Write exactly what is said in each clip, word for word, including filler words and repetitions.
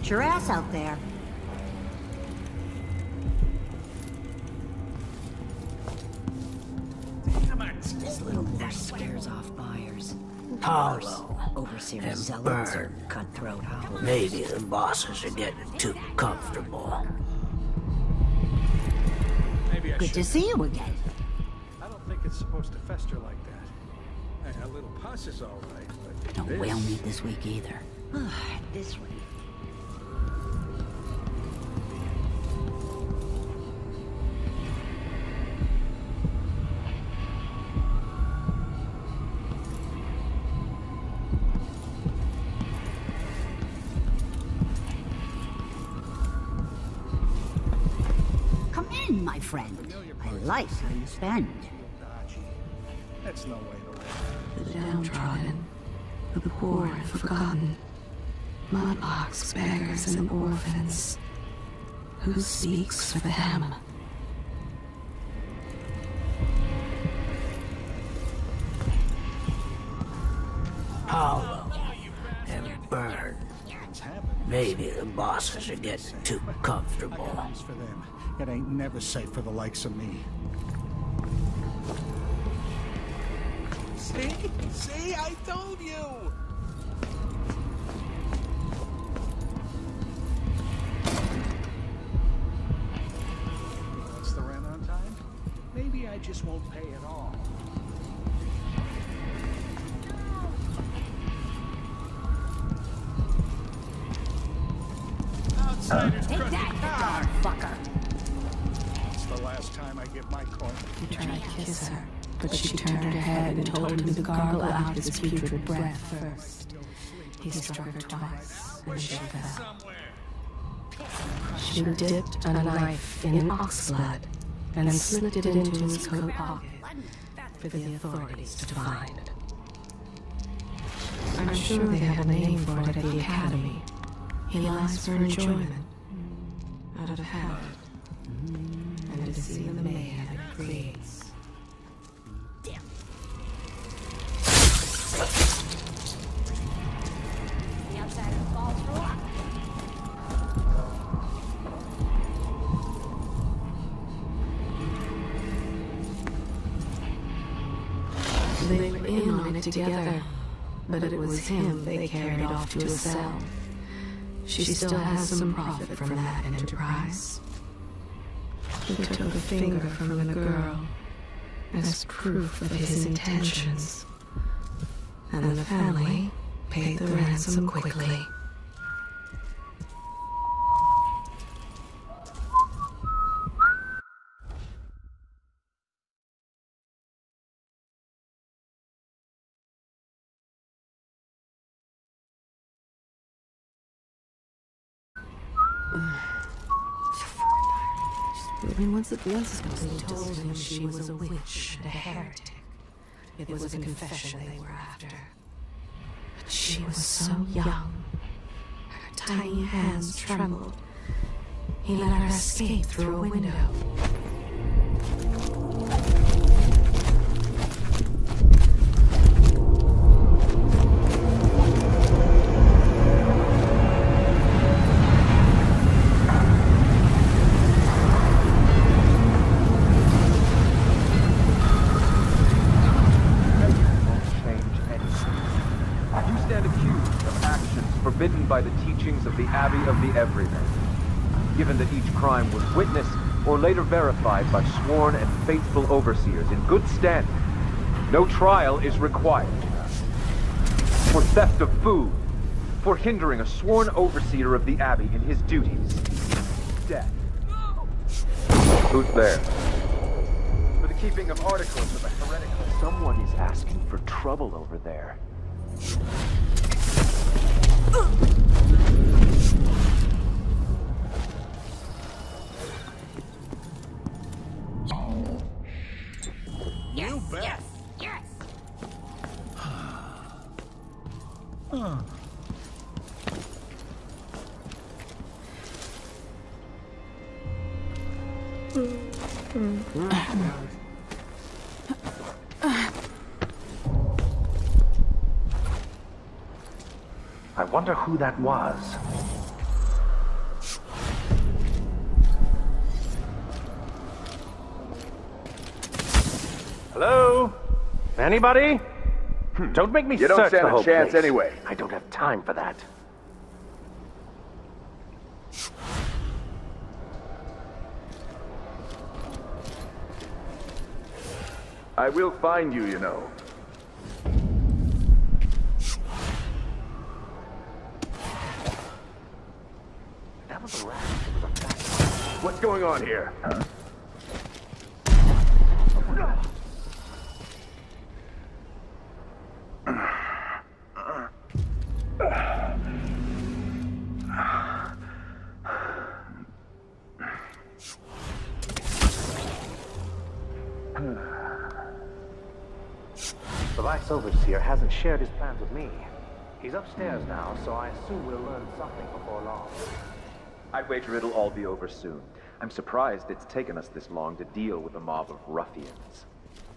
knocked your ass out there. This little mess scares off buyers. Paolo Overseer and zealots Burn. Or cutthroat howlers. Maybe the bosses are getting too comfortable. Maybe I Good should. to see you again. I don't think it's supposed to fester like that. A little pus is all right, but don't this... whale me this week either. This week. Friend, I like how you spend. That's no way to live. The downtrodden, the poor and forgotten, mudlarks, beggars, and orphans. Who speaks for them? Paolo and Burn. Maybe the bosses are getting too comfortable. It ain't never safe for the likes of me. See? See? I told you! What's the rent on time? Maybe I just won't pay at all. Outsiders crush the car! Fucker! The last time I give my coin. He tried to kiss her, but she turned her head and told him to gargle out his putrid breath first. He struck her twice, and she fell. She dipped a knife in ox blood and slipped it into his coat pocket for the authorities to find. I'm sure they have a name for it at the academy. He lies for enjoyment, out of habit. And to see the mayhem it creates. Damn. The outside of the ball through. They were in on it together, but it was him they carried off to a cell. She still has some profit from that enterprise. He took a finger from the girl as proof of his intentions. And the family paid the ransom quickly. Once it was told him she was a witch and a heretic. It was a confession they were after. But she was so young. Her tiny hands trembled. He let her escape through a window. By the teachings of the Abbey of the Everyman. Given that each crime was witnessed or later verified by sworn and faithful overseers in good standing, no trial is required. For theft of food, for hindering a sworn overseer of the Abbey in his duties, death. No! Who's there? For the keeping of articles of a heretical... Someone is asking for trouble over there. You bet. Yes, yes. uh. I wonder who that was. Anybody? Hmm. Don't make me you search the whole place. You don't stand a chance place. Anyway. I don't have time for that. I will find you, you know. That was a rat. What's going on here? Huh? The Vice-Overseer hasn't shared his plans with me. He's upstairs now, so I assume we'll learn something before long. I'd wager it'll all be over soon. I'm surprised it's taken us this long to deal with a mob of ruffians.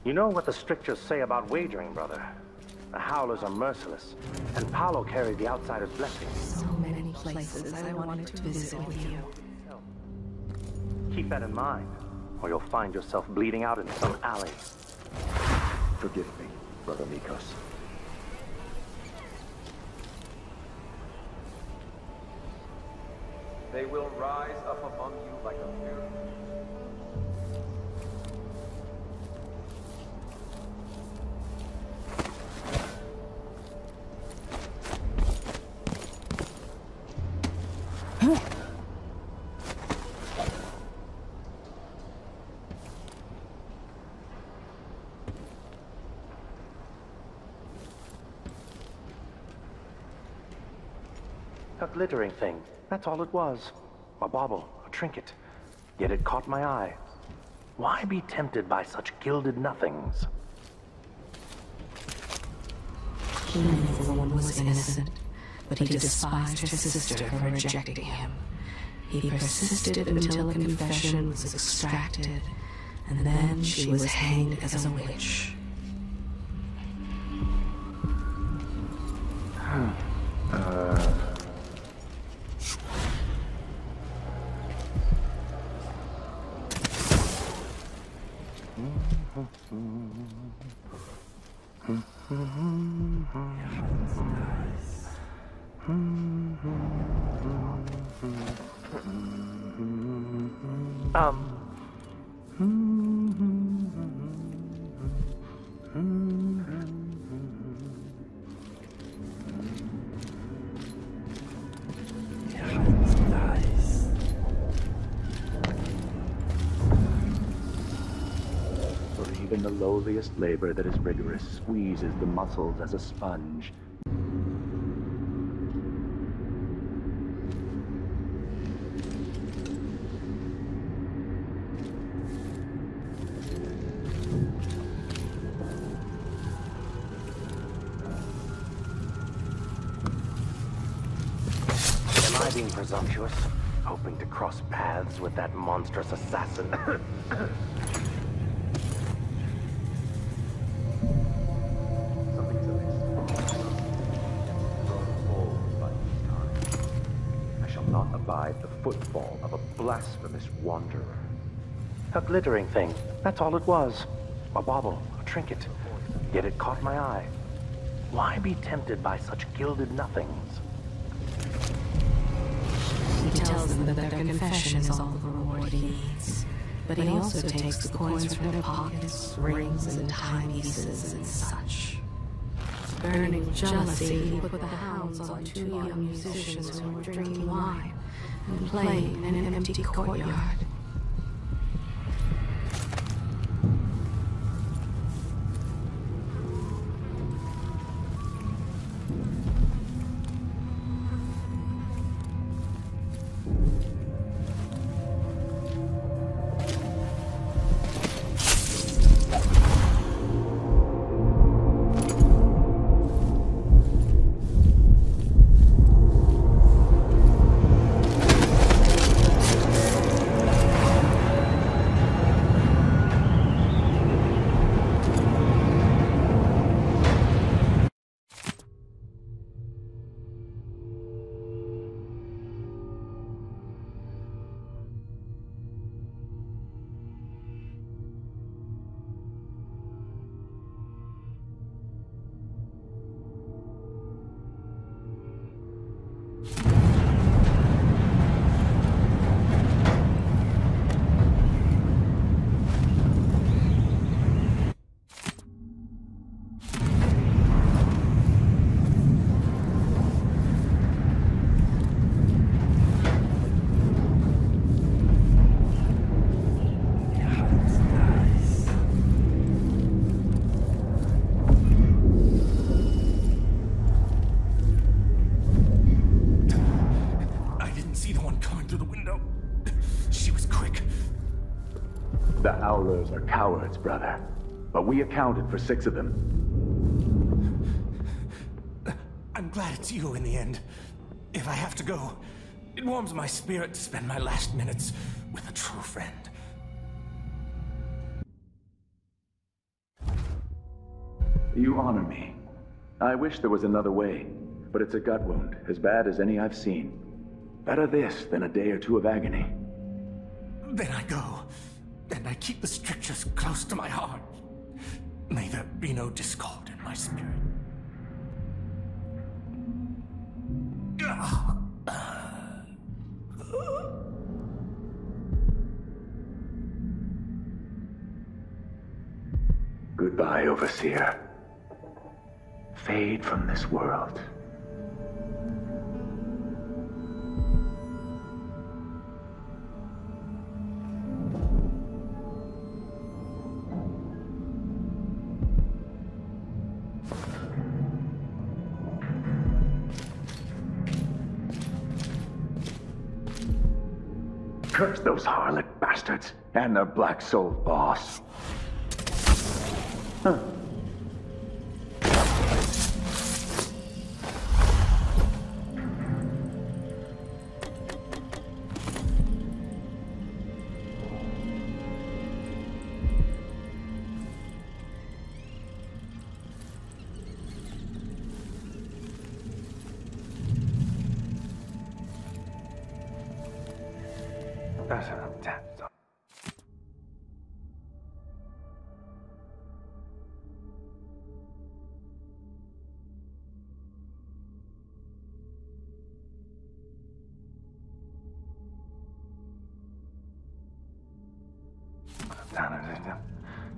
You know what the strictures say about wagering, brother? The Howlers are merciless, and Paolo carried the Outsider's blessing. So many places I wanted to visit with you. Keep that in mind, or you'll find yourself bleeding out in some alley. Forgive me, Brother Mikos. They will rise up among you like a fury. A glittering thing. That's all it was. A bauble, a trinket. Yet it caught my eye. Why be tempted by such gilded nothings? He knew the one was innocent, but he despised her sister for rejecting him. He persisted until a confession was extracted, and then she was hanged as a witch. Hmm. Uh... Um... Even the lowliest labor that is rigorous squeezes the muscles as a sponge. Am I being presumptuous? Hoping to cross paths with that monstrous assassin? The footfall of a blasphemous wanderer. A glittering thing. That's all it was. A bauble, a trinket. Yet it caught my eye. Why be tempted by such gilded nothings? He tells them that their confession is all the reward he needs. But he also takes the coins from their pockets, rings and timepieces and such. Burning with jealousy, he put the hounds on two young musicians who were drinking wine and playing in an empty courtyard. window. She was quick. The Howlers are cowards, brother. But we accounted for six of them. I'm glad it's you in the end. If I have to go, it warms my spirit to spend my last minutes with a true friend. You honor me. I wish there was another way, but it's a gut wound, as bad as any I've seen. Better this than a day or two of agony. Then I go, and I keep the strictures close to my heart. May there be no discord in my spirit. Goodbye, Overseer. Fade from this world. Curse those harlot bastards and their black-souled boss. Huh.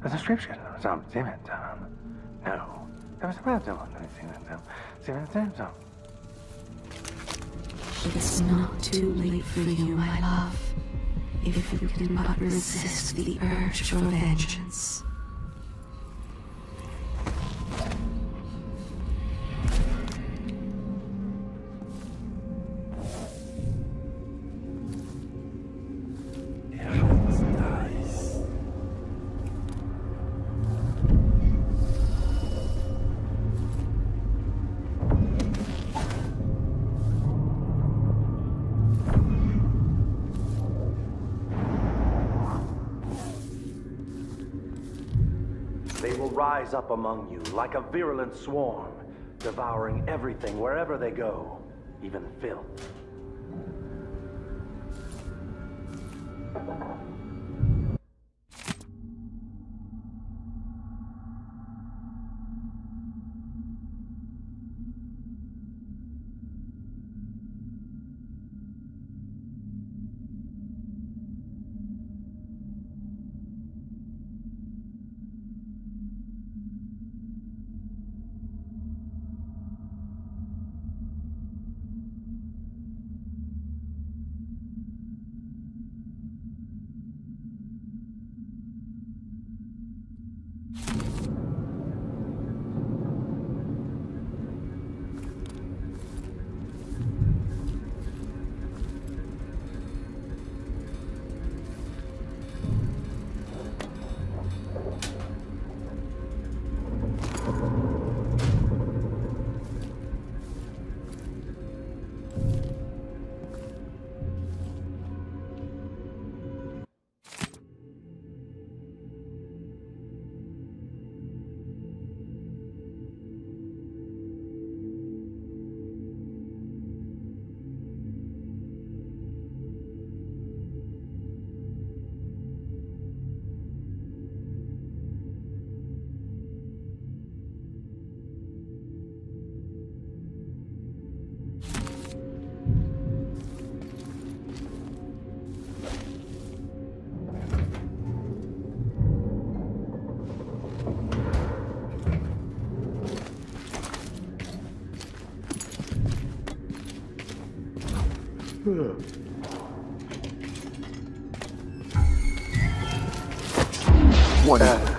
There's a description of some demon town. No, there was a random on the demon town. Demon town. It is not too late for you, my love. If you can but resist the urge for vengeance. Rise up among you like a virulent swarm, devouring everything wherever they go, even filth. Ugh. What happened?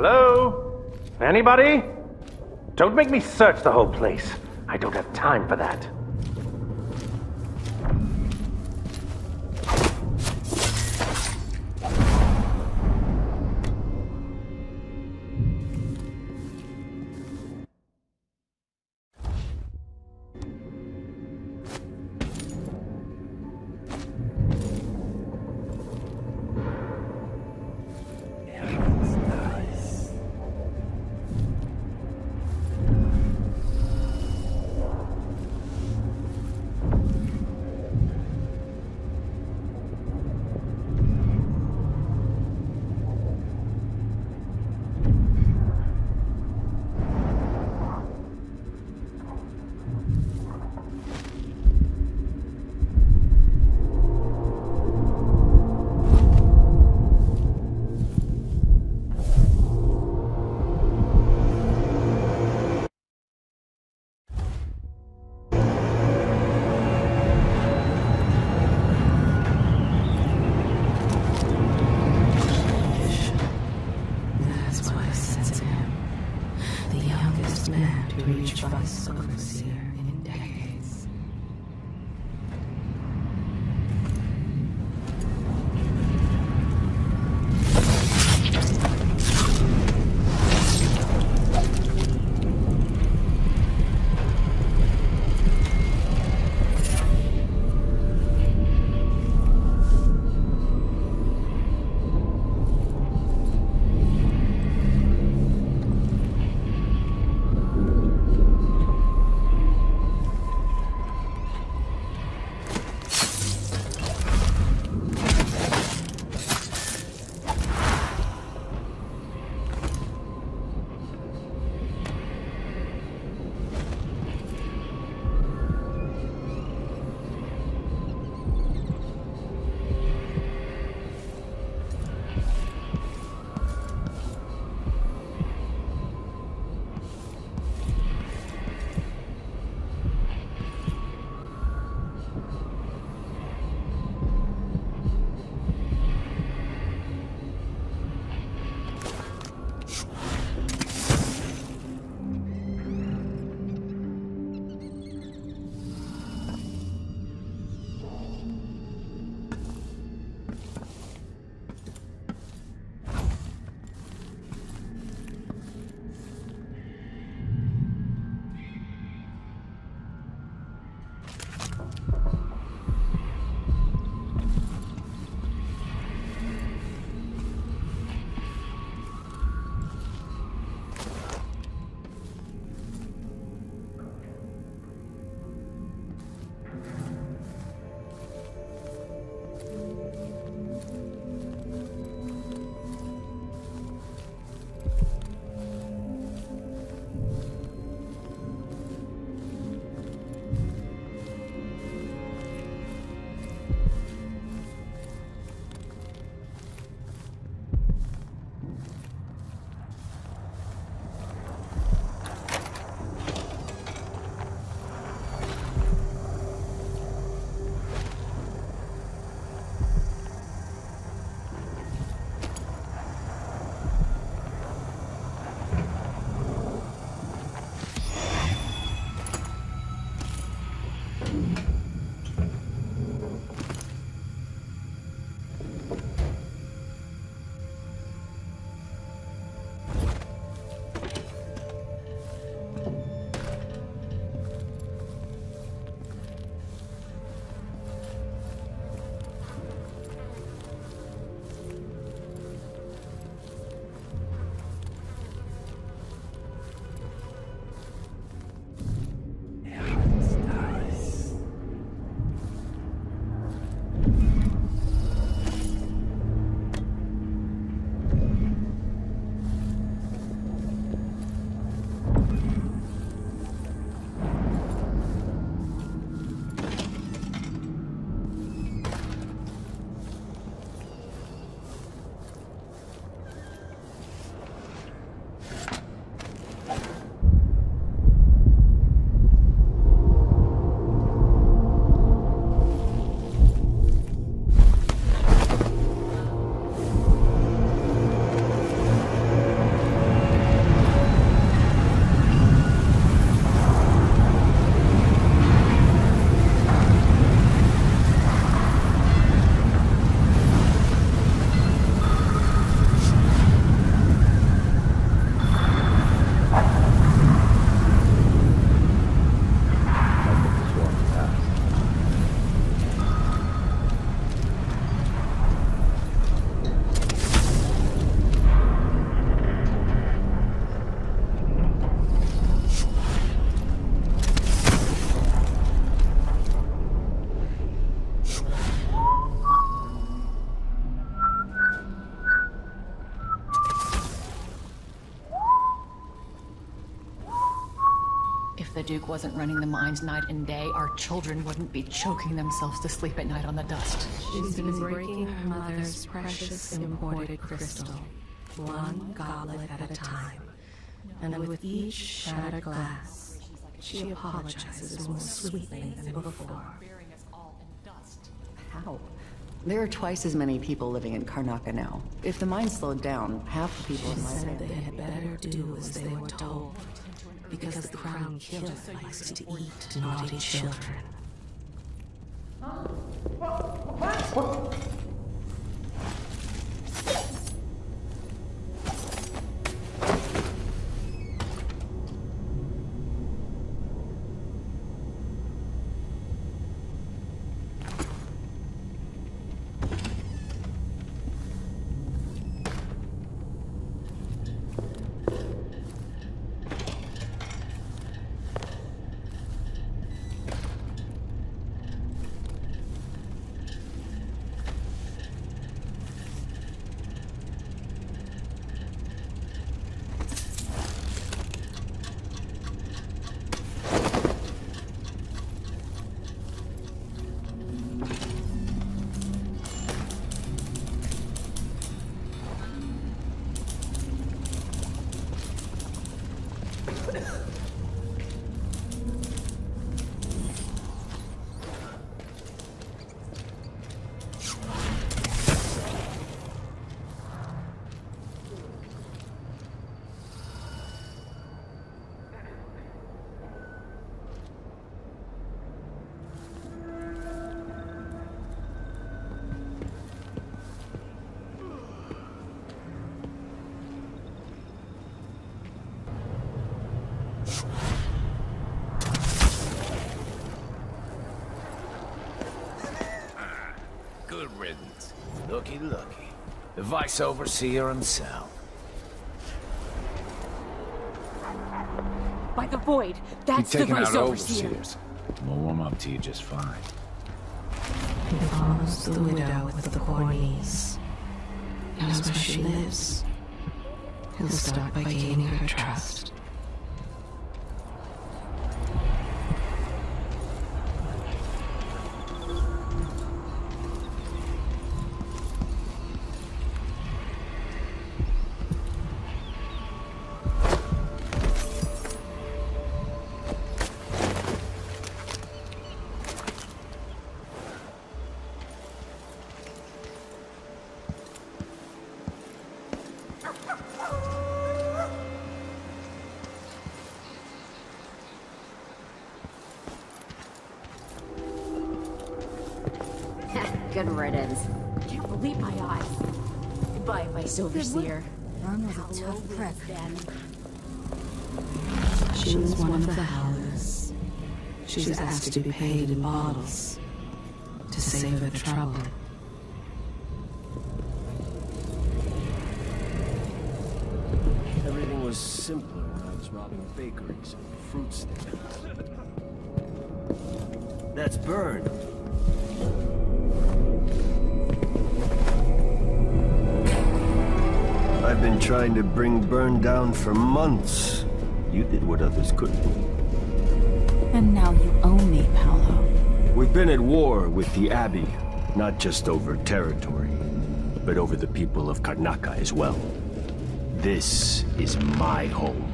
Hello? Anybody? Don't make me search the whole place. I don't have time for that. Duke wasn't running the mines night and day, our children wouldn't be choking themselves to sleep at night on the dust. She's been breaking her mother's precious imported crystal, one goblet at a time. And with each shattered glass, she apologizes more sweetly than before. How? There are twice as many people living in Karnaca now. If the mine slowed down, half the people in my city. She said they had better do as they were told, because the crown killer likes to eat naughty children. Looky, looky. The Vice-Overseer himself. By the Void, that's the Vice-Overseer. We'll warm up to you just fine. He follows the Widow with the cornies. Knows where she lives. He'll start by gaining her trust. Good riddance. Can't believe my eyes. Goodbye, Vice-Overseer. Burn was a tough prick. She was one of the Howlers. She was asked to be paid in bottles to save her trouble. Everything was simpler when I was robbing bakeries and fruit stands. That's Burn. I've been trying to bring Burn down for months. You did what others couldn't. And now you owe me, Paolo. We've been at war with the Abbey, not just over territory, but over the people of Karnaca as well. This is my home.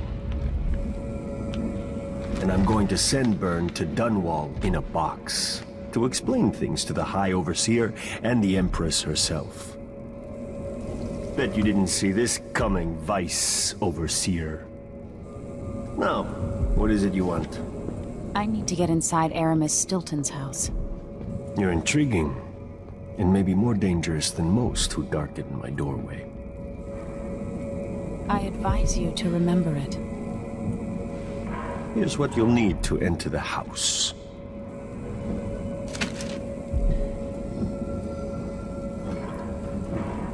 And I'm going to send Burn to Dunwall in a box to explain things to the High Overseer and the Empress herself. Bet you didn't see this coming, Vice-Overseer. Now, what is it you want? I need to get inside Aramis Stilton's house. You're intriguing, and maybe more dangerous than most who darken my doorway. I advise you to remember it. Here's what you'll need to enter the house.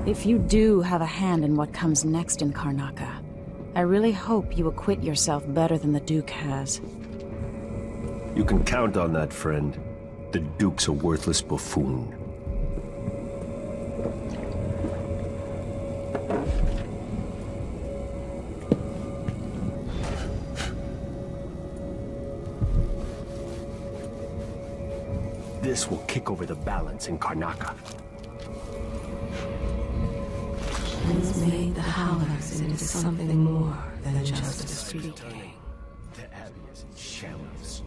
If you do have a hand in what comes next in Karnaca, I really hope you acquit yourself better than the Duke has. You can count on that, friend. The Duke's a worthless buffoon. This will kick over the balance in Karnaca. He's made the Howlers into something more than just a street gang. The Abbey is in shambles.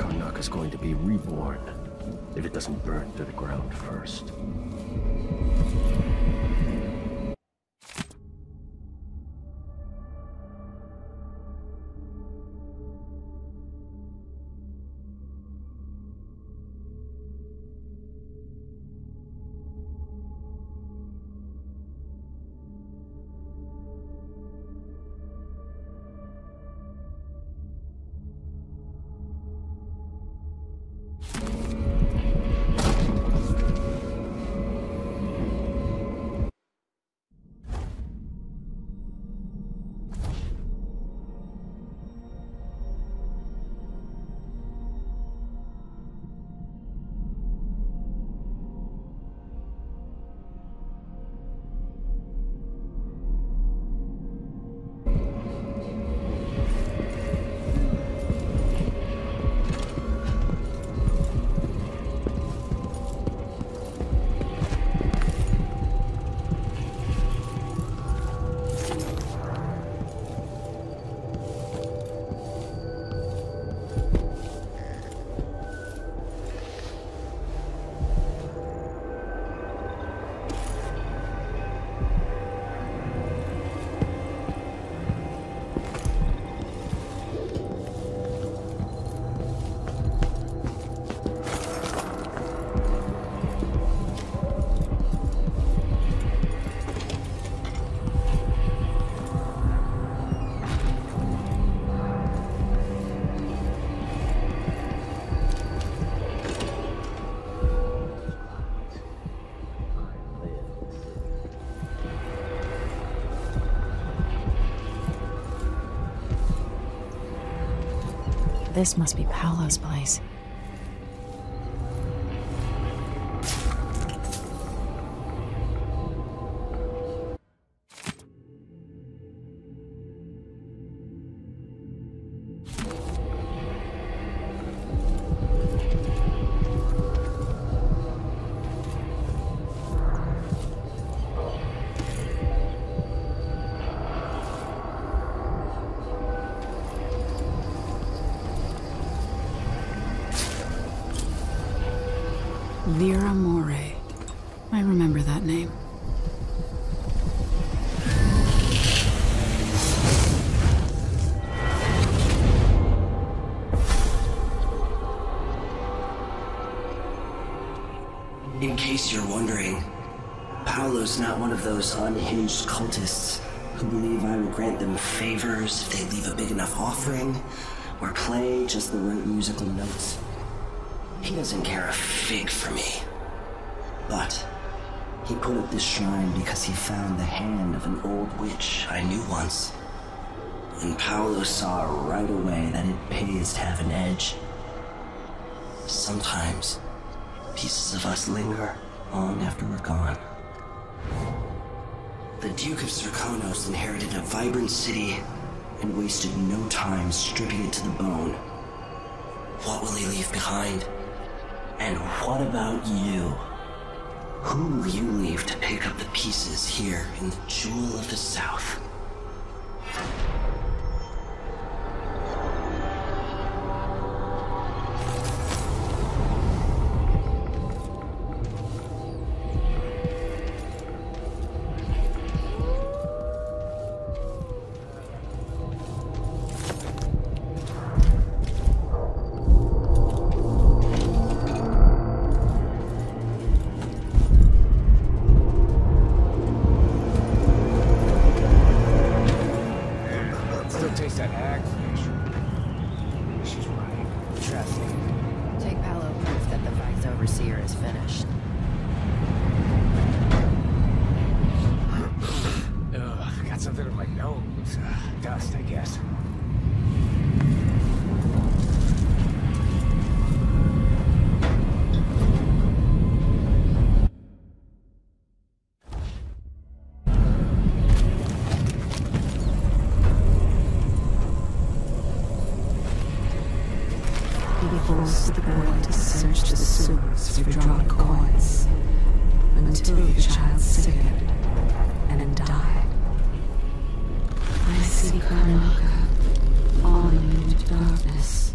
Karnaca's going to be reborn if it doesn't burn to the ground first. This must be Paolo's place. Those unhinged cultists who believe I will grant them favors if they leave a big enough offering or play just the right musical notes. He doesn't care a fig for me. But he put up this shrine because he found the hand of an old witch I knew once. And Paolo saw right away that it pays to have an edge. Sometimes pieces of us linger long after we're gone. The Duke of Karnaca inherited a vibrant city and wasted no time stripping it to the bone. What will he leave behind? And what about you? Who will you leave to pick up the pieces here in the Jewel of the South? He forced the girl to search the sewers for dropped coins, until the child sickened and died. I see Karnaca falling into darkness,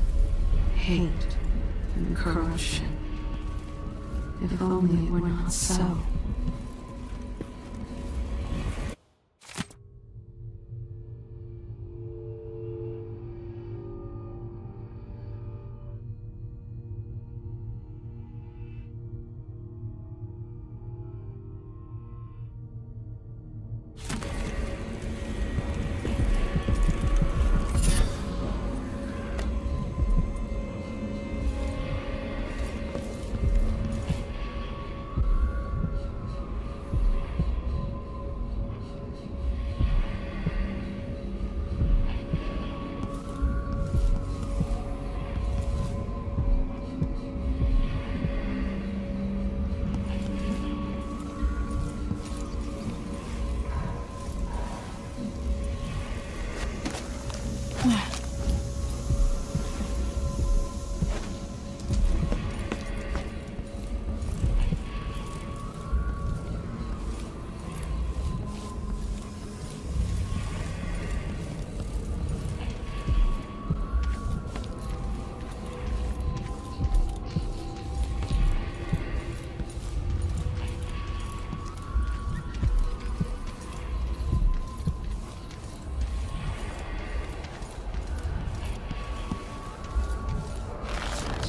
hate and corruption. If only it were not so.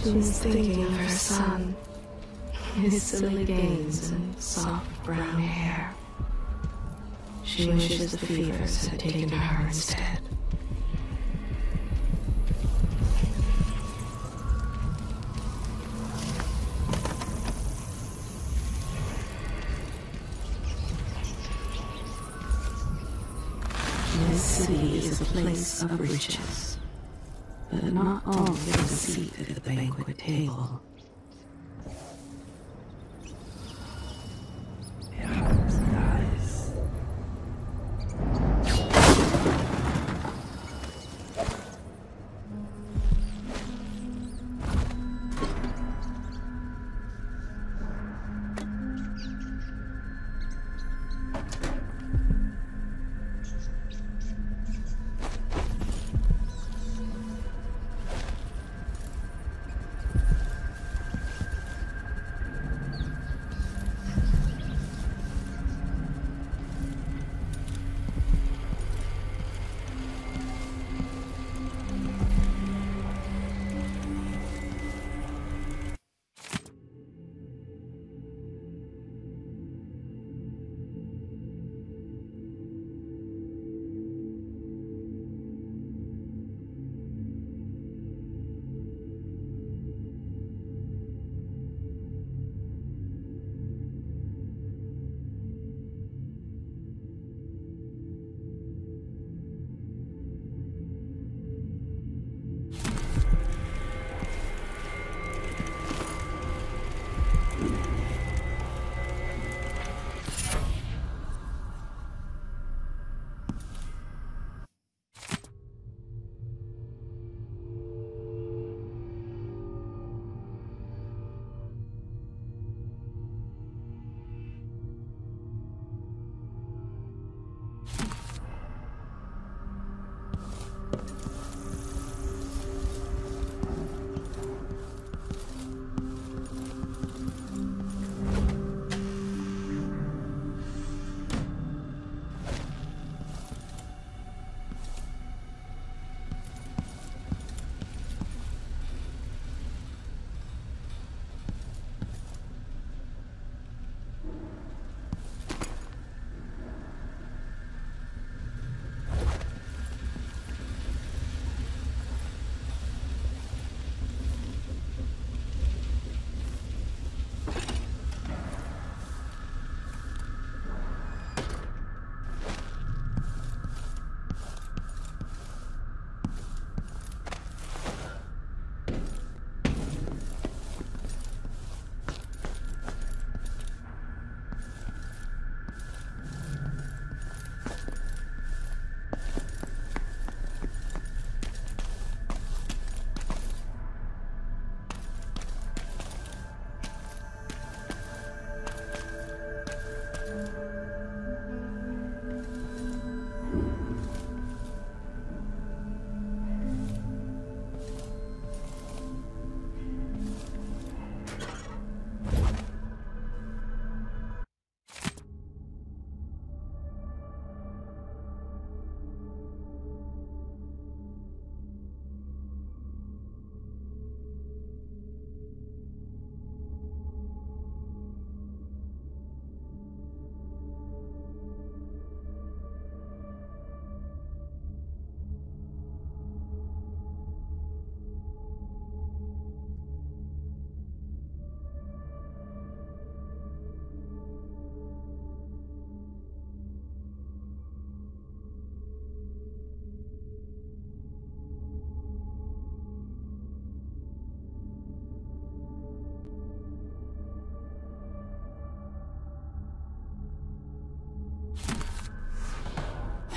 She's thinking of her son, his silly games and soft brown hair. She wishes the fevers had taken her instead. This city is a place of riches, but not all get a seat at the banquet table.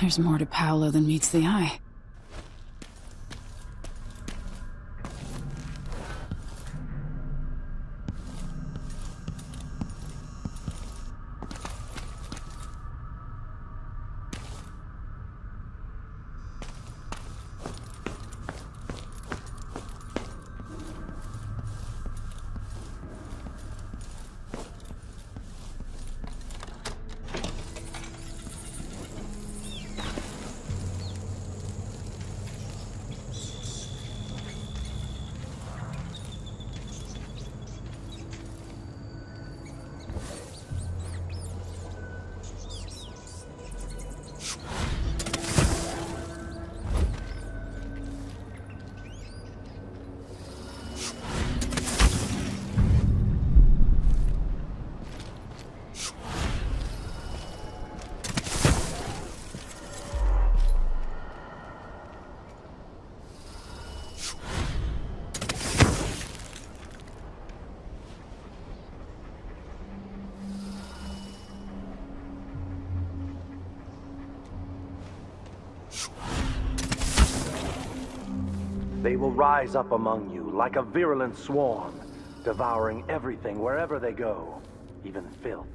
There's more to Paolo than meets the eye. They will rise up among you like a virulent swarm, devouring everything wherever they go, even filth.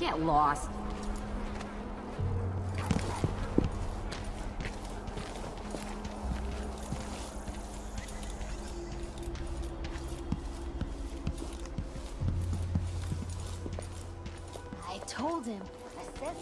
Get lost. I told him. I said...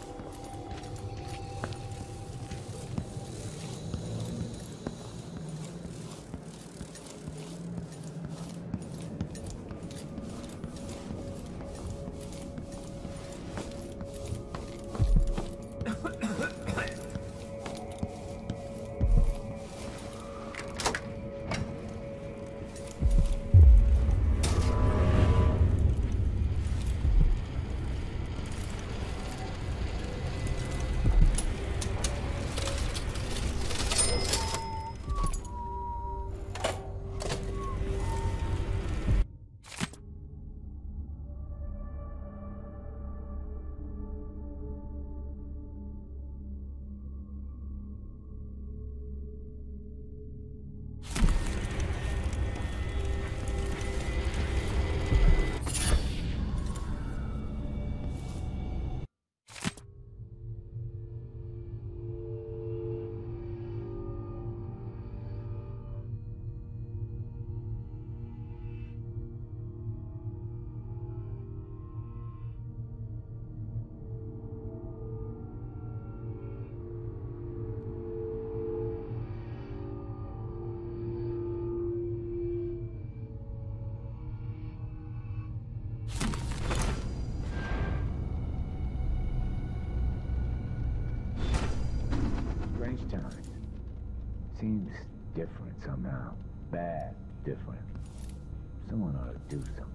somehow. Bad. Different. Someone ought to do something.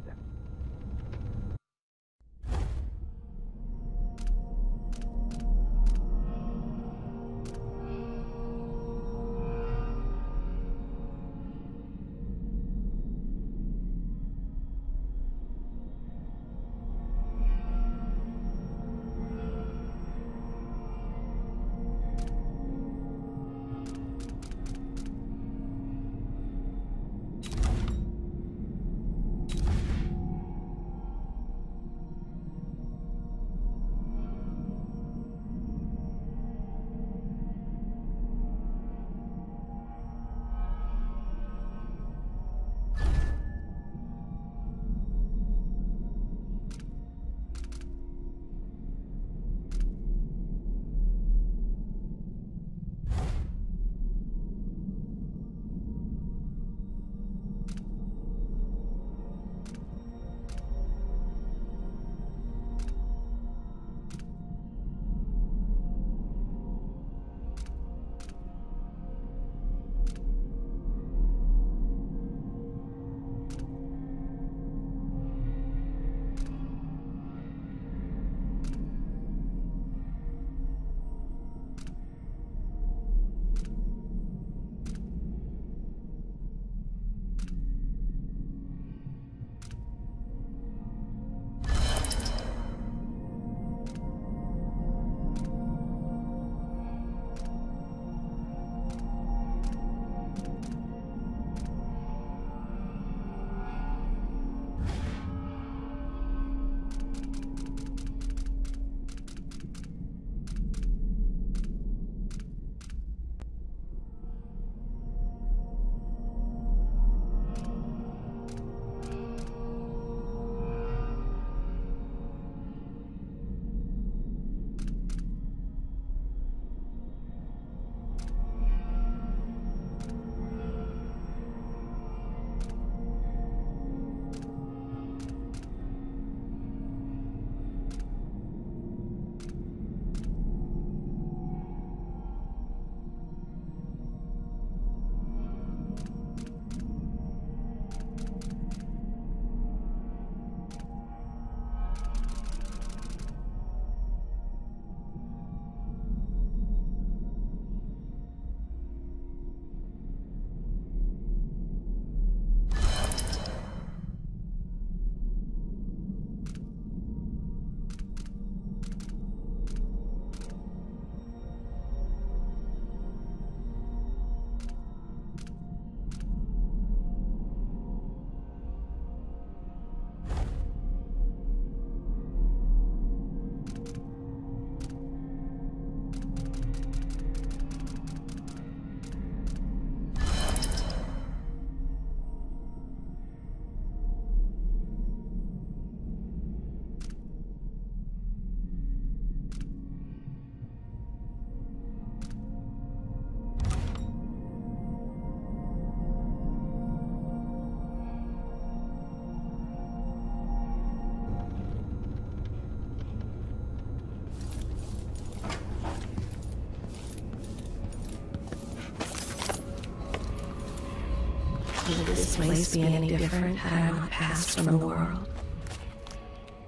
Place being different, I don't pass from the world.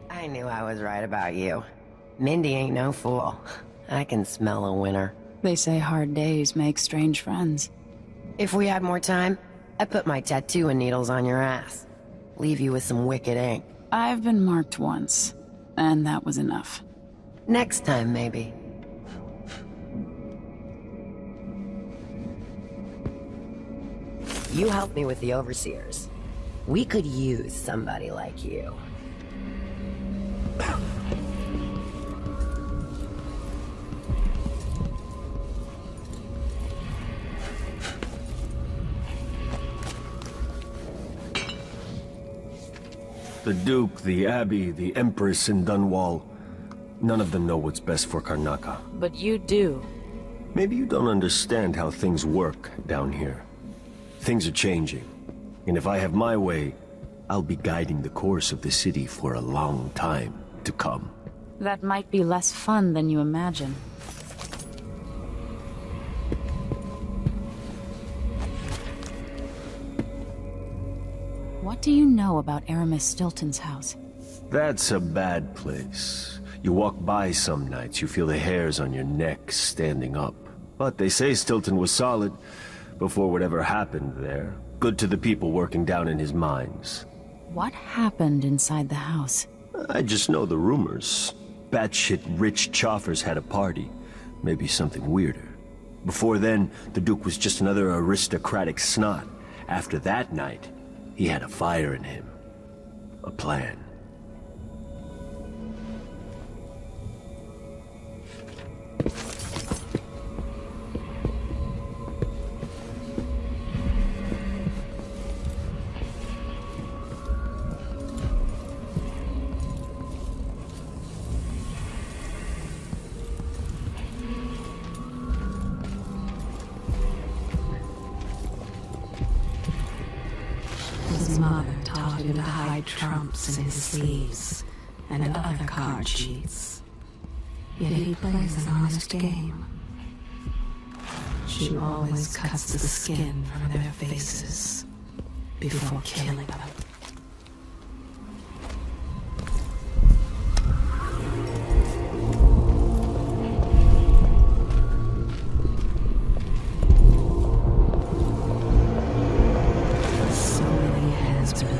I knew I was right about you. Mindy ain't no fool. I can smell a winner. They say hard days make strange friends. If we had more time, I'd put my tattoo and needles on your ass. Leave you with some wicked ink. I've been marked once, and that was enough. Next time, maybe. You helped me with the Overseers. We could use somebody like you. The Duke, the Abbey, the Empress, and Dunwall. None of them know what's best for Karnaca. But you do. Maybe you don't understand how things work down here. Things are changing, and if I have my way, I'll be guiding the course of the city for a long time to come. That might be less fun than you imagine. What do you know about Aramis Stilton's house? That's a bad place. You walk by some nights, you feel the hairs on your neck standing up. But they say Stilton was solid before whatever happened there. Good to the people working down in his mines. What happened inside the house? I just know the rumors. Batshit rich choffers had a party. Maybe something weirder. Before then, the Duke was just another aristocratic snot. After that night, he had a fire in him. A plan. Trumps in his sleeves and, and other card sheets. Yet he plays an honest game. She always cuts the skin from their faces before killing them. So many hands.